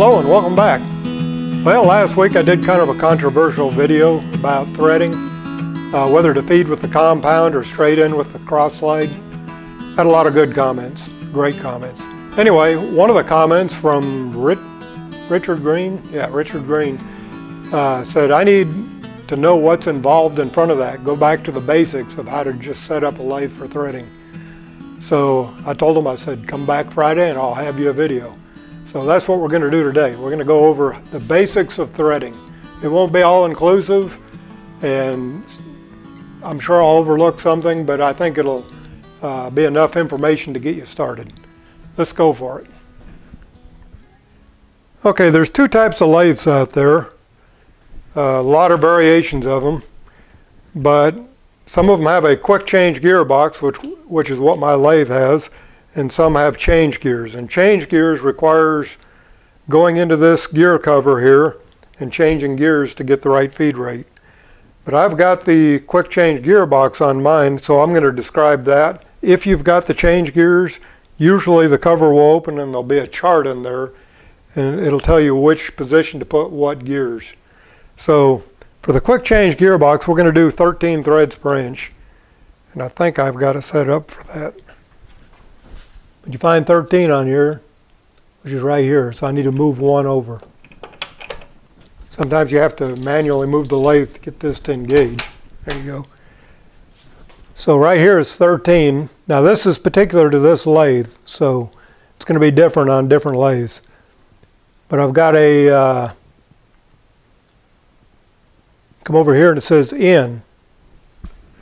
Hello and welcome back. Well, last week I did kind of a controversial video about threading, whether to feed with the compound or straight in with the cross leg. Had a lot of good comments, great comments. Anyway, one of the comments from Richard Green said, I need to know what's involved in front of that. Go back to the basics of how to just set up a lathe for threading. So I told him, I said, come back Friday and I'll have you a video. So that's what we're going to do today. We're going to go over the basics of threading. It won't be all inclusive, and I'm sure I'll overlook something, but I think it'll be enough information to get you started. Let's go for it. Okay, there's two types of lathes out there. A lot of variations of them, but some of them have a quick change gearbox, which is what my lathe has, and some have change gears. And change gears requires going into this gear cover here and changing gears to get the right feed rate. But I've got the quick change gearbox on mine, so I'm going to describe that. If you've got the change gears, usually the cover will open and there'll be a chart in there, and it'll tell you which position to put what gears. So for the quick change gearbox, we're going to do 13 threads per inch, and I think I've got it set up for that. But you find 13 on here, which is right here, so I need to move one over. Sometimes you have to manually move the lathe to get this to engage. There you go. So right here is 13. Now this is particular to this lathe, so it's going to be different on different lathes. But I've got a come over here and it says in.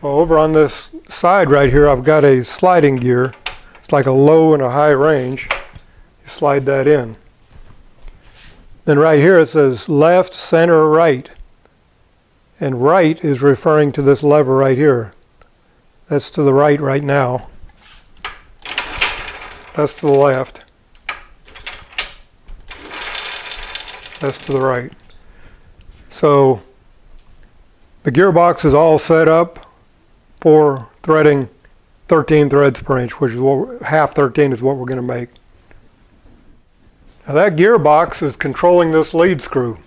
Well, over on this side right here, I've got a sliding gear. It's like a low and a high range. You slide that in. Then right here it says left, center, right. And right is referring to this lever right here. That's to the right right now. That's to the left. That's to the right. So the gearbox is all set up for threading 13 threads per inch, which is what, half 13 is what we're going to make. Now that gearbox is controlling this lead screw.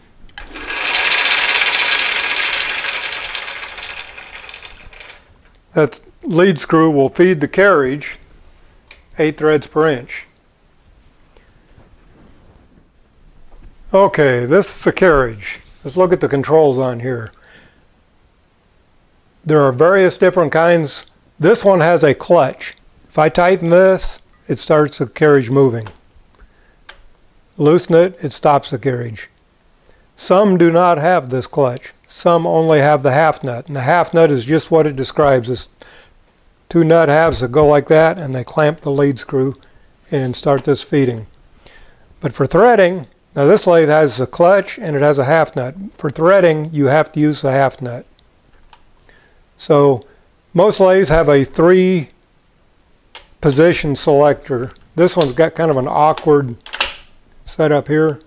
That lead screw will feed the carriage 8 threads per inch. Okay, this is the carriage. Let's look at the controls on here. There are various different kinds. This one has a clutch. If I tighten this, it starts the carriage moving. Loosen it, it stops the carriage. Some do not have this clutch. Some only have the half nut. And the half nut is just what it describes. It's two nut halves that go like that, and they clamp the lead screw and start this feeding. But for threading, now this lathe has a clutch and it has a half nut. For threading, you have to use the half nut. So most lathes have a 3 position selector. This one's got kind of an awkward setup here.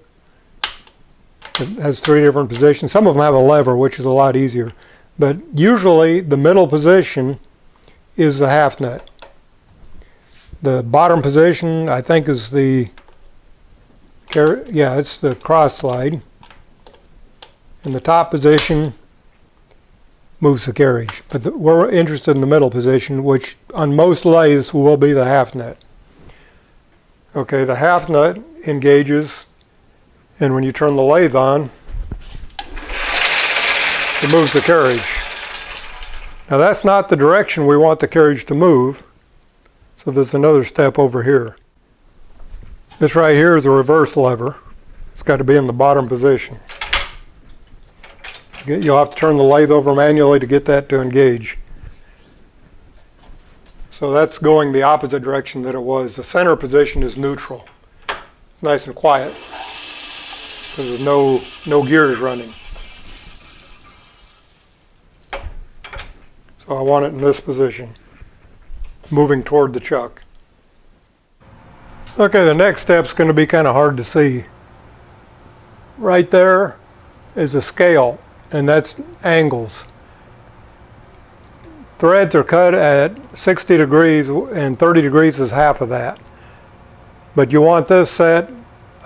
It has 3 different positions. Some of them have a lever, which is a lot easier. But usually the middle position is the half nut. The bottom position, I think, is the it's the cross slide. And the top position moves the carriage, but we're interested in the middle position, which on most lathes will be the half nut. Okay, the half nut engages, and when you turn the lathe on, it moves the carriage. Now that's not the direction we want the carriage to move, so there's another step over here. This right here is a reverse lever. It's got to be in the bottom position. You'll have to turn the lathe over manually to get that to engage. So that's going the opposite direction that it was. The center position is neutral. Nice and quiet, because there's no gears running. So I want it in this position, moving toward the chuck. Okay, the next step's going to be kind of hard to see. Right there is a scale, and that's angles. Threads are cut at 60 degrees, and 30 degrees is half of that. But you want this set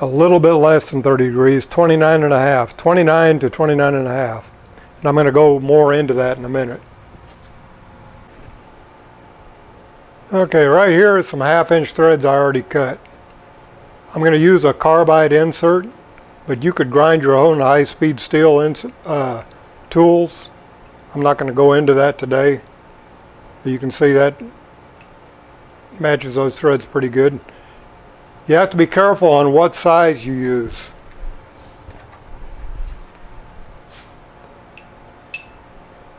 a little bit less than 30 degrees, 29 and a half, 29 to 29 and a half. And I'm going to go more into that in a minute. Okay, right here is some 1/2 inch threads I already cut. I'm going to use a carbide insert, but you could grind your own high-speed steel tools. I'm not going to go into that today. You can see that matches those threads pretty good. You have to be careful on what size you use.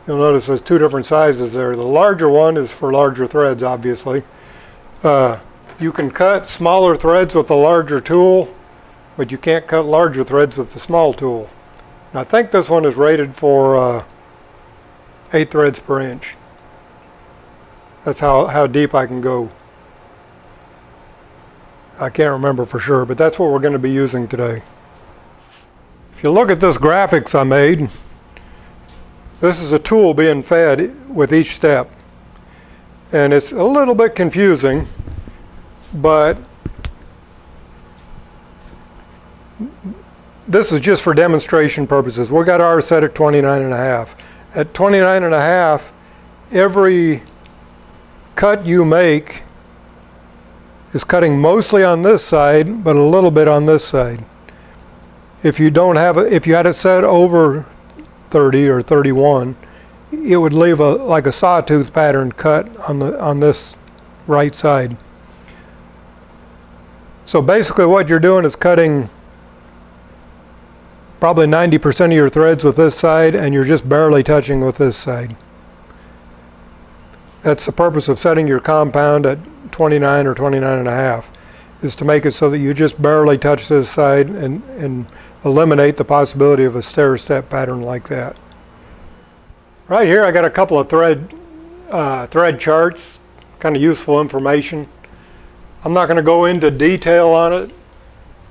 You'll notice there's two different sizes there. The larger one is for larger threads, obviously. You can cut smaller threads with a larger tool, but you can't cut larger threads with the small tool. And I think this one is rated for 8 threads per inch. That's how deep I can go. I can't remember for sure, but that's what we're going to be using today. If you look at this graphics I made, this is a tool being fed with each step. And it's a little bit confusing, but this is just for demonstration purposes. We got ours set at 29 and a half. At 29 and a half, every cut you make is cutting mostly on this side, but a little bit on this side. If you don't have it, if you had it set over 30 or 31, it would leave a like a sawtooth pattern cut on the this right side. So basically, what you're doing is cutting probably 90% of your threads with this side, and you're just barely touching with this side. That's the purpose of setting your compound at 29 or 29 and a half, is to make it so that you just barely touch this side and eliminate the possibility of a stair-step pattern like that. Right here I got a couple of thread charts, kind of useful information. I'm not going to go into detail on it,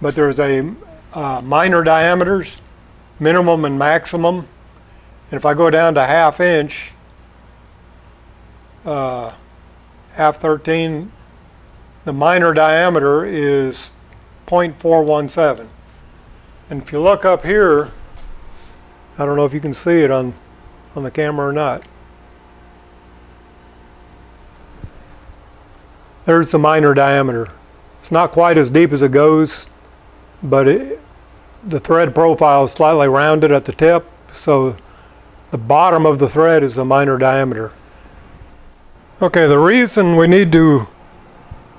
but there's a minor diameters, minimum and maximum, and if I go down to 1/2 inch, half 13, the minor diameter is 0.417. And if you look up here, I don't know if you can see it on the camera or not. There's the minor diameter. It's not quite as deep as it goes, but the thread profile is slightly rounded at the tip, so the bottom of the thread is the minor diameter. Okay, the reason we need to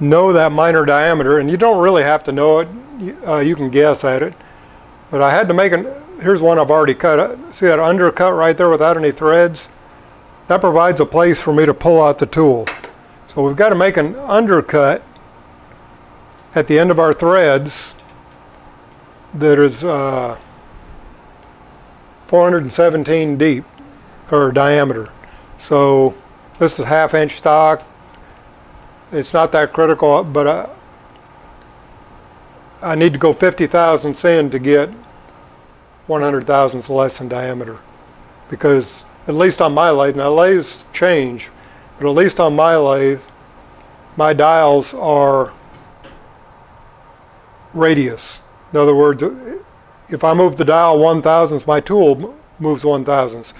know that minor diameter, and you don't really have to know it, you can guess at it, but I had to make here's one I've already cut. See that undercut right there without any threads? That provides a place for me to pull out the tool. So we've got to make an undercut at the end of our threads that is 417 deep, or diameter. So this is 1/2 inch stock. It's not that critical, but I need to go 50 thousandths in to get 100 thousandths less in diameter. Because at least on my lathe, now lathes change, but at least on my lathe, my dials are radius. In other words, if I move the dial 1 thousandth, my tool moves 1 thousandth.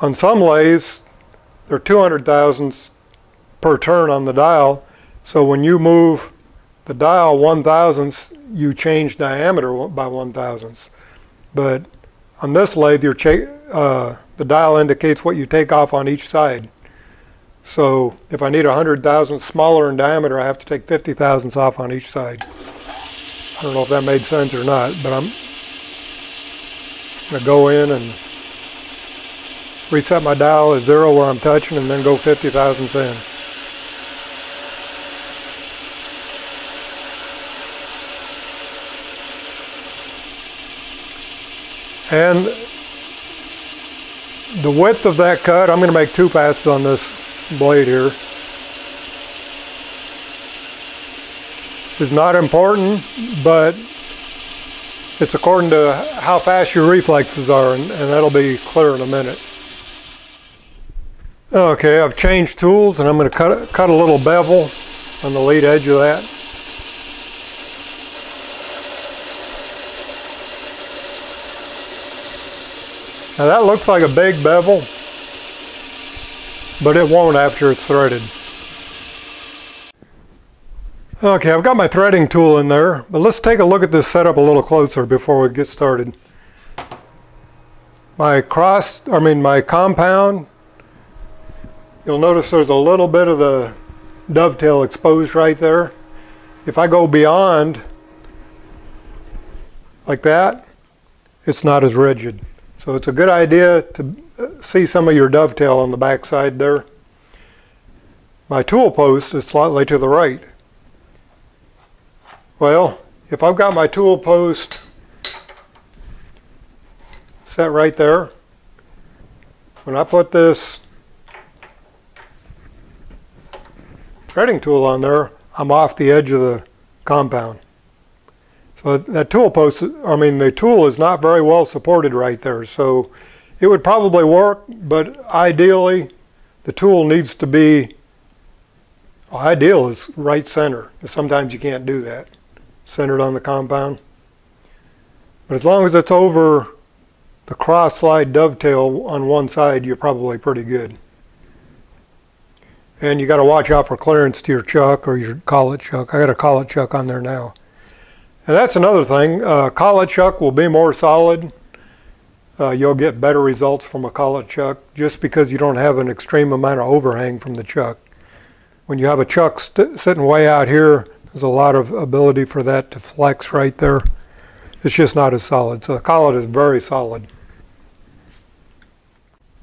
On some lathes, they're 200 thousandths per turn on the dial, so when you move the dial 1 thousandth, you change diameter by 1 thousandth. But on this lathe, the dial indicates what you take off on each side. So if I need 100 thousandths smaller in diameter, I have to take 50 thousandths off on each side. I don't know if that made sense or not, but I'm going to go in and reset my dial at 0 where I'm touching, and then go 50 thousandths in. And the width of that cut, I'm going to make 2 passes on this blade here. It's not important, but it's according to how fast your reflexes are, and that'll be clear in a minute. Okay, I've changed tools, and I'm going to cut a little bevel on the lead edge of that. Now that looks like a big bevel, but it won't after it's threaded. Okay, I've got my threading tool in there, but let's take a look at this setup a little closer before we get started. My compound, you'll notice there's a little bit of the dovetail exposed right there. If I go beyond like that, it's not as rigid. So it's a good idea to see some of your dovetail on the back side there. My tool post is slightly to the right. Well, if I've got my tool post set right there, when I put this threading tool on there, I'm off the edge of the compound. So that tool post, the tool is not very well supported right there. So it would probably work, but ideally the tool needs to be, well, ideal is right center. Sometimes you can't do that. Centered on the compound. But as long as it's over the cross slide dovetail on one side, you're probably pretty good. And you got to watch out for clearance to your chuck or your collet chuck. I got a collet chuck on there now. And that's another thing. Collet chuck will be more solid. You'll get better results from a collet chuck just because you don't have an extreme amount of overhang from the chuck. When you have a chuck sitting way out here, there's a lot of ability for that to flex right there. It's just not as solid. So the collet is very solid.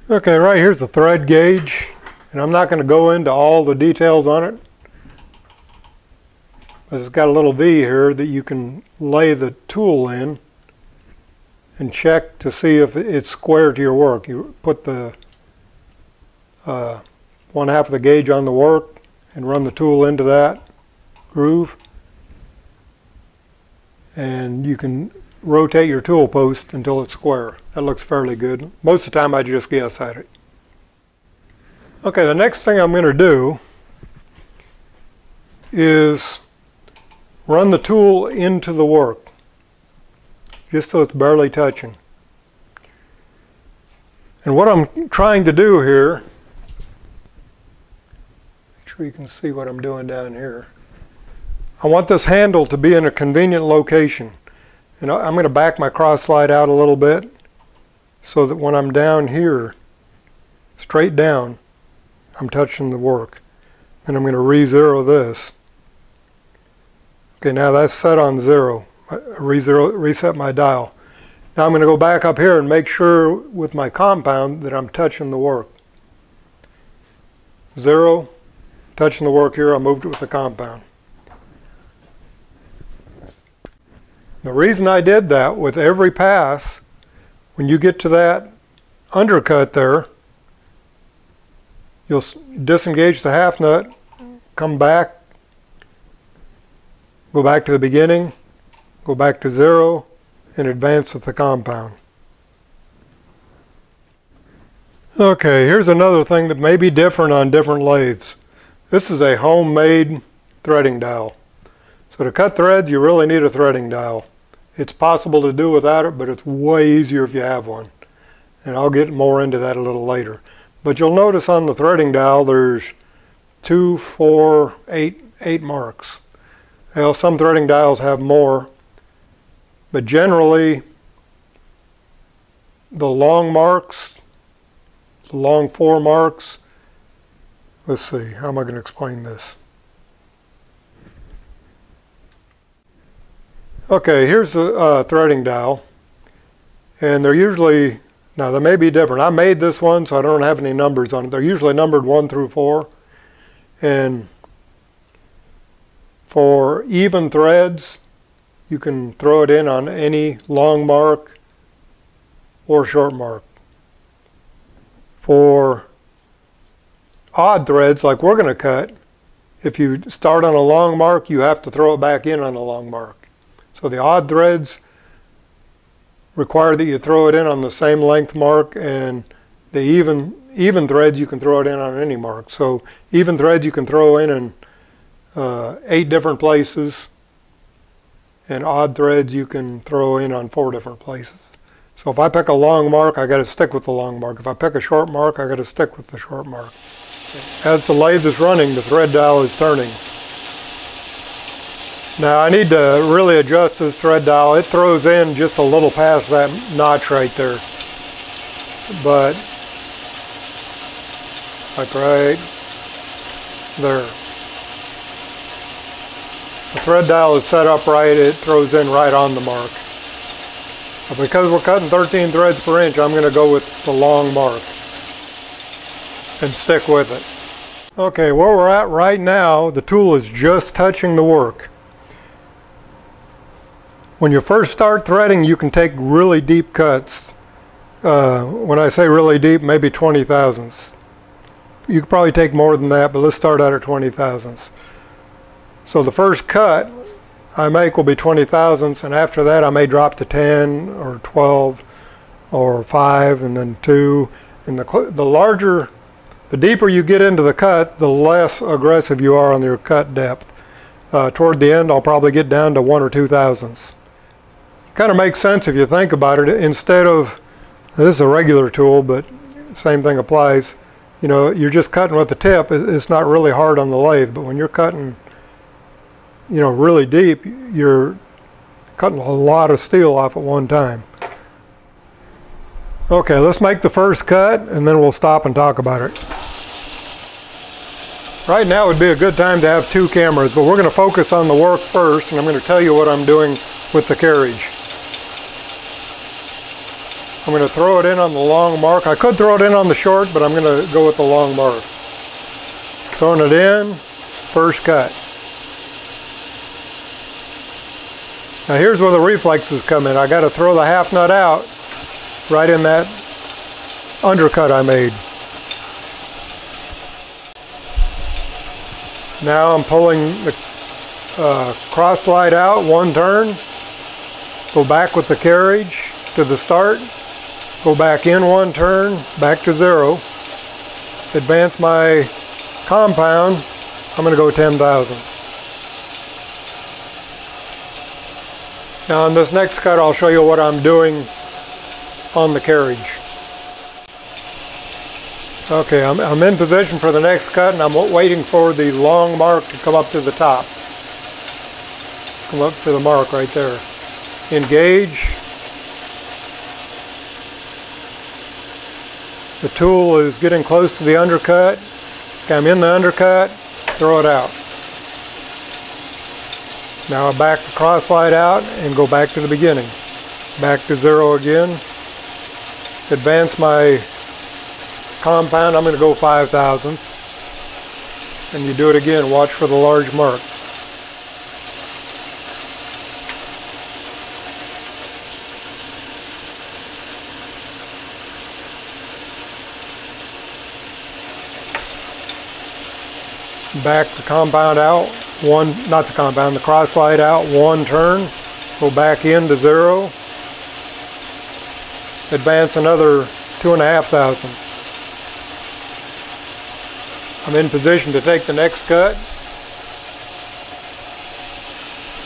Okay, right here's the thread gauge. And I'm not going to go into all the details on it. But it's got a little V here that you can lay the tool in and check to see if it's square to your work. You put the one half of the gauge on the work and run the tool into that groove, and you can rotate your tool post until it's square. That looks fairly good. Most of the time I just guess at it. Okay, the next thing I'm going to do is run the tool into the work just so it's barely touching. And what I'm trying to do here, make sure you can see what I'm doing down here. I want this handle to be in a convenient location. And I'm going to back my cross slide out a little bit so that when I'm down here, straight down, I'm touching the work. And I'm going to re-zero this. Okay, now that's set on zero. Reset my dial. Now I'm going to go back up here and make sure with my compound that I'm touching the work. Zero, touching the work here, I moved it with the compound. The reason I did that, with every pass, when you get to that undercut there, you'll disengage the half nut, come back, go back to the beginning, go back to zero, and advance with the compound. Okay, here's another thing that may be different on different lathes. This is a homemade threading dial. So to cut threads, you really need a threading dial. It's possible to do without it, but it's way easier if you have one. And I'll get more into that a little later. But you'll notice on the threading dial there's 2, 4, 8 marks. Well, some threading dials have more, but generally the long marks, the long 4 marks, let's see, how am I going to explain this? Okay, here's the threading dial, and they're usually, now they may be different. I made this one, so I don't have any numbers on it. They're usually numbered 1 through 4. And for even threads, you can throw it in on any long mark or short mark. For odd threads, like we're going to cut, if you start on a long mark, you have to throw it back in on a long mark. So the odd threads require that you throw it in on the same length mark, and the even threads you can throw it in on any mark. So even threads you can throw in 8 different places, and odd threads you can throw in on 4 different places. So if I pick a long mark, I got to stick with the long mark. If I pick a short mark, I got to stick with the short mark. As the lathe is running, the thread dial is turning. Now I need to really adjust this thread dial. It throws in just a little past that notch right there. But, like right there. The thread dial is set up right, it throws in right on the mark. But because we're cutting 13 threads per inch, I'm going to go with the long mark and stick with it. Okay, where we're at right now, the tool is just touching the work. When you first start threading, you can take really deep cuts. When I say really deep, maybe 20 thousandths. You could probably take more than that, but let's start out at 20 thousandths. So the first cut I make will be 20 thousandths, and after that I may drop to 10 or 12 or 5 and then 2. And the deeper you get into the cut, the less aggressive you are on your cut depth. Toward the end I'll probably get down to 1 or 2 thousandths. Kind of makes sense if you think about it. Instead of, this is a regular tool, but same thing applies. You know, you're just cutting with the tip, it's not really hard on the lathe, but when you're cutting, you know, really deep, you're cutting a lot of steel off at one time. Okay, let's make the first cut and then we'll stop and talk about it. Right now would be a good time to have two cameras, but we're going to focus on the work first, and I'm going to tell you what I'm doing with the carriage. I'm going to throw it in on the long mark. I could throw it in on the short, but I'm going to go with the long mark. Throwing it in, first cut. Now here's where the reflexes come in. I got to throw the half nut out right in that undercut I made. Now I'm pulling the cross slide out, one turn, go back with the carriage to the start, go back in one turn, back to zero, advance my compound, I'm going to go 10 thousandths. Now on this next cut I'll show you what I'm doing on the carriage. Okay, I'm in position for the next cut, and I'm waiting for the long mark to come up to the top. Come up to the mark right there. Engage. The tool is getting close to the undercut. Okay, I'm in the undercut, throw it out. Now I back the cross slide out and go back to the beginning. Back to zero again. Advance my compound, I'm going to go 5 thousandths. And you do it again, watch for the large mark. Back the compound out, the cross slide out, one turn, go back in to zero, advance another 2.5 thousandths. I'm in position to take the next cut,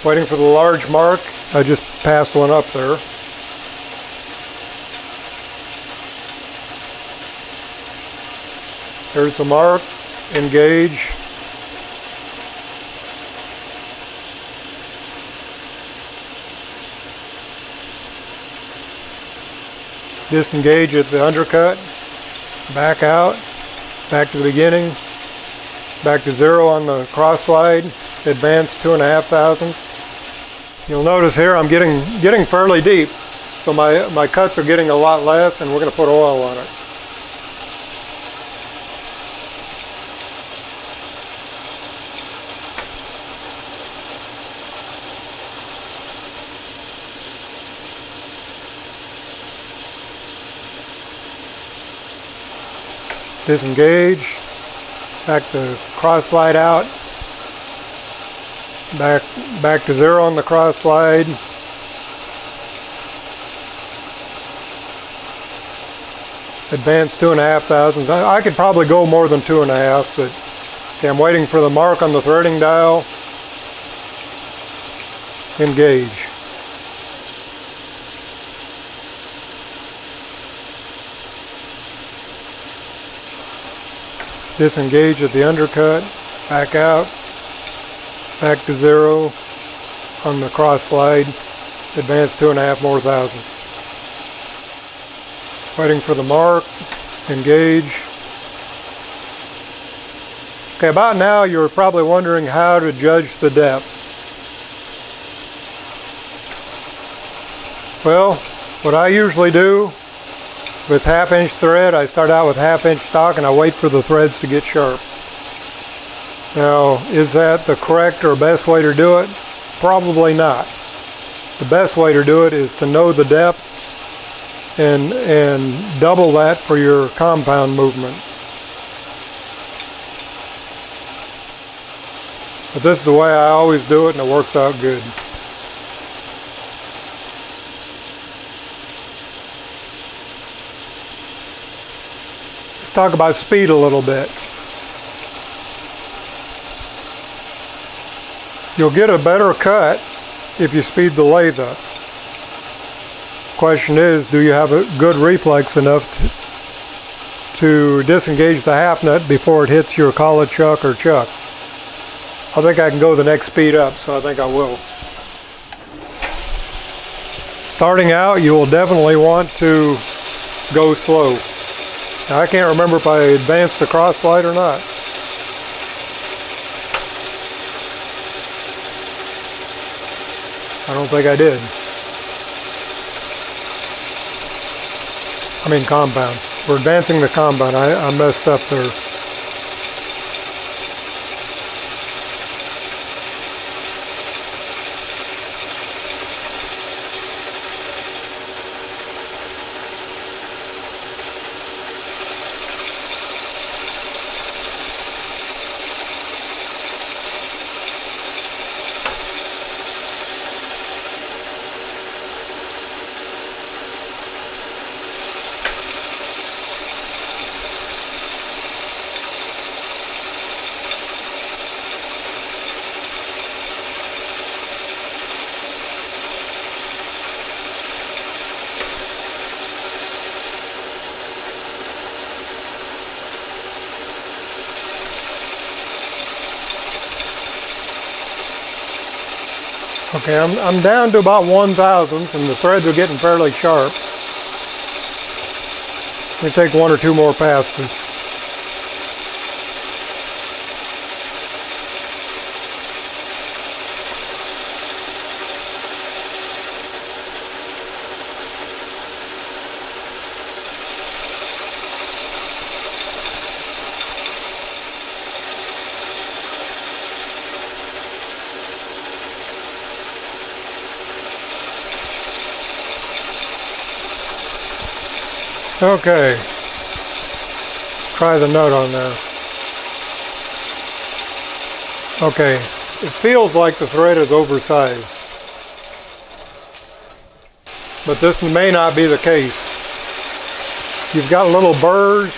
waiting for the large mark. I just passed one up there. There's the mark, engage. Disengage at the undercut, back out, back to the beginning, back to zero on the cross slide, advance 2.5 thousandths. You'll notice here I'm getting fairly deep, so my cuts are getting a lot less, and we're going to put oil on it. Disengage, back the cross slide out, back to zero on the cross slide, advance 2.5 thousandths. I could probably go more than 2.5, but okay, I'm waiting for the mark on the threading dial. Engage. disengage at the undercut, back out, back to zero on the cross slide, advance 2.5 more thousandths. Waiting for the mark, engage. Okay, about now you're probably wondering how to judge the depth. Well, what I usually do with 1/2 inch thread, I start out with 1/2 inch stock and I wait for the threads to get sharp. Now, is that the correct or best way to do it? Probably not. The best way to do it is to know the depth and double that for your compound movement. But this is the way I always do it and it works out good. Talk about speed a little bit. You'll get a better cut if you speed the lathe up. Question is, do you have a good reflex enough to disengage the half nut before it hits your collet chuck or chuck? I think I can go the next speed up, so I think I will. Starting out, you will definitely want to go slow. Now, I can't remember if I advanced the cross slide or not. I don't think I did. I mean compound. We're advancing the compound. I messed up there. Okay, I'm down to about 1/1000th and the threads are getting fairly sharp. Let me take 1 or 2 more passes. Okay, let's try the nut on there. Okay, it feels like the thread is oversized, but this may not be the case. You've got little burrs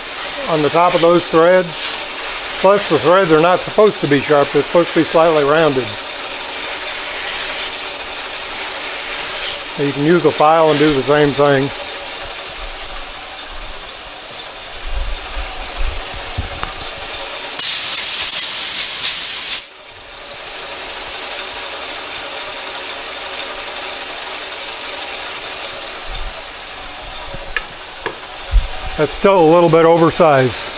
on the top of those threads, plus the threads are not supposed to be sharp, they're supposed to be slightly rounded. So you can use a file and do the same thing. That's still a little bit oversized.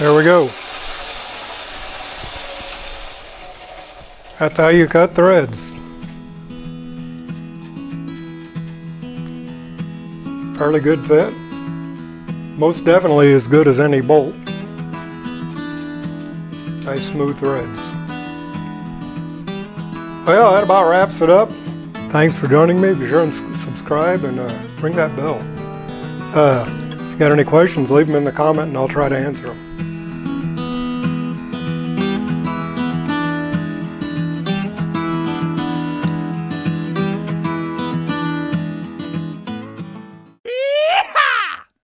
There we go. That's how you cut threads. Fairly good fit. Most definitely as good as any bolt. Nice smooth threads. Well, that about wraps it up. Thanks for joining me. Be sure and subscribe and ring that bell. If you got any questions, leave them in the comment and I'll try to answer them.